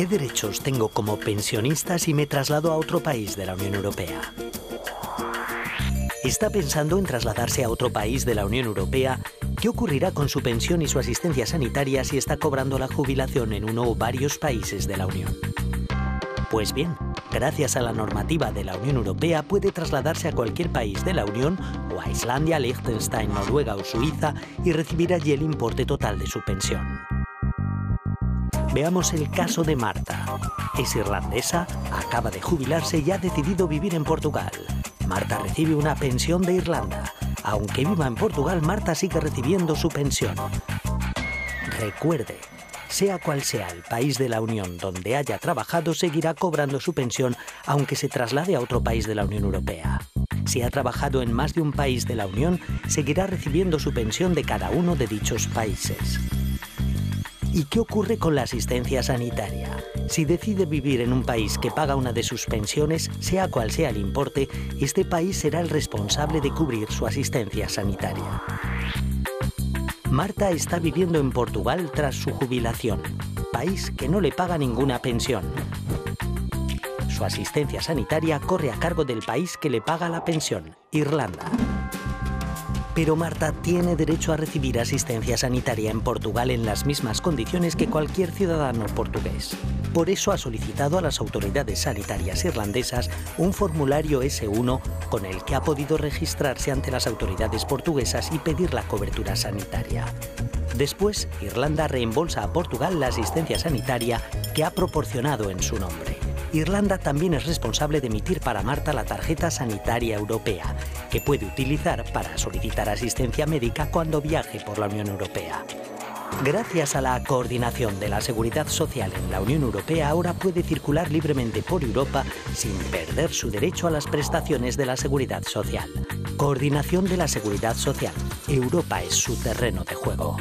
¿Qué derechos tengo como pensionista si me traslado a otro país de la Unión Europea? ¿Está pensando en trasladarse a otro país de la Unión Europea? ¿Qué ocurrirá con su pensión y su asistencia sanitaria si está cobrando la jubilación en uno o varios países de la Unión? Pues bien, gracias a la normativa de la Unión Europea puede trasladarse a cualquier país de la Unión o a Islandia, Liechtenstein, Noruega o Suiza y recibir allí el importe total de su pensión. Veamos el caso de Marta. Es irlandesa, acaba de jubilarse y ha decidido vivir en Portugal. Marta recibe una pensión de Irlanda. Aunque viva en Portugal, Marta sigue recibiendo su pensión. Recuerde, sea cual sea el país de la Unión donde haya trabajado, seguirá cobrando su pensión aunque se traslade a otro país de la Unión Europea. Si ha trabajado en más de un país de la Unión, seguirá recibiendo su pensión de cada uno de dichos países. ¿Y qué ocurre con la asistencia sanitaria? Si decide vivir en un país que paga una de sus pensiones, sea cual sea el importe, este país será el responsable de cubrir su asistencia sanitaria. Marta está viviendo en Portugal tras su jubilación, país que no le paga ninguna pensión. Su asistencia sanitaria corre a cargo del país que le paga la pensión, Irlanda. Pero Marta tiene derecho a recibir asistencia sanitaria en Portugal en las mismas condiciones que cualquier ciudadano portugués. Por eso ha solicitado a las autoridades sanitarias irlandesas un formulario S1 con el que ha podido registrarse ante las autoridades portuguesas y pedir la cobertura sanitaria. Después, Irlanda reembolsa a Portugal la asistencia sanitaria que ha proporcionado en su nombre. Irlanda también es responsable de emitir para Marta la tarjeta sanitaria europea, que puede utilizar para solicitar asistencia médica cuando viaje por la Unión Europea. Gracias a la coordinación de la seguridad social en la Unión Europea, ahora puede circular libremente por Europa sin perder su derecho a las prestaciones de la seguridad social. Coordinación de la seguridad social. Europa es su terreno de juego.